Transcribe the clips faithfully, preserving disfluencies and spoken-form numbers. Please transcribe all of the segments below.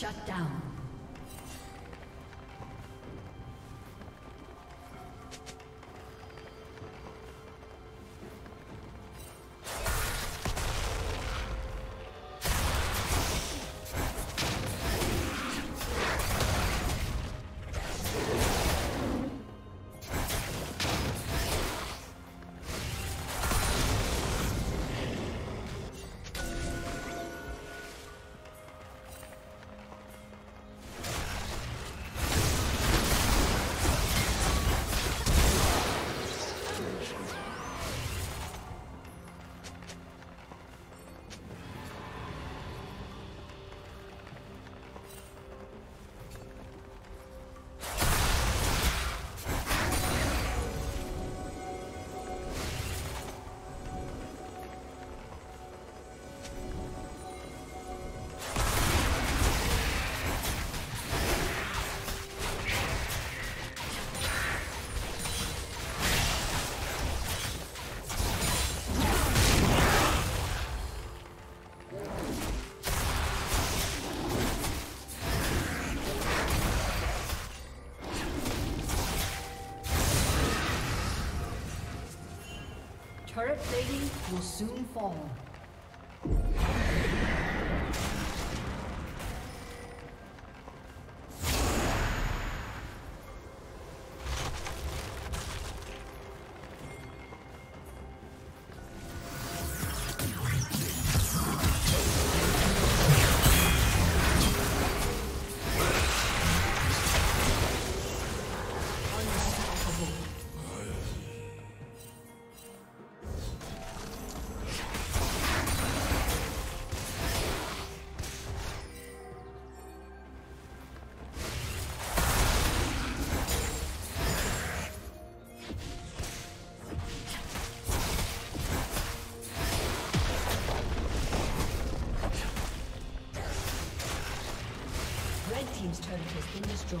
Shut down. Turret plating will soon fall. Team's turret has been destroyed.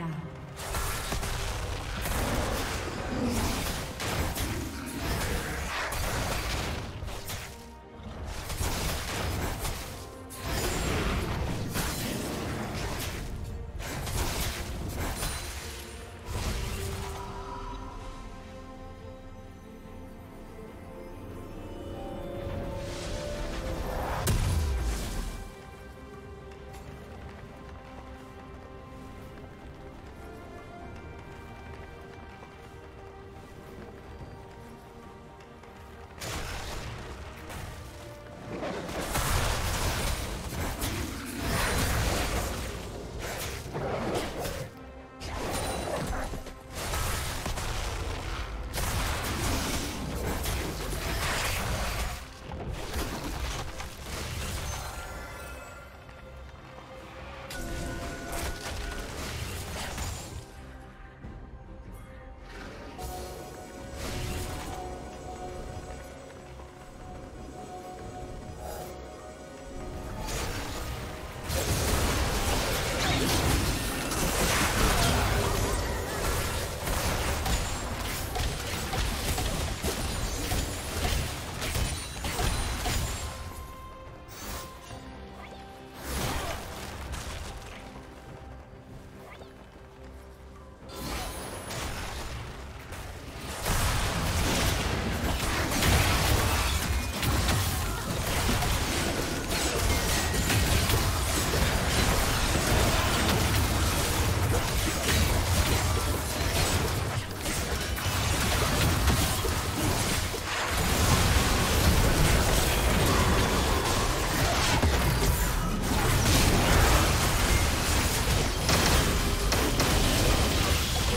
down.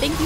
Thank you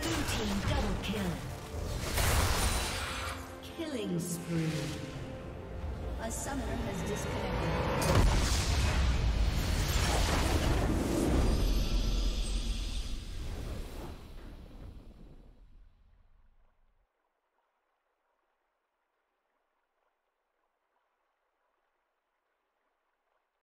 Blue team double kill. Killing spree. A summoner has disconnected.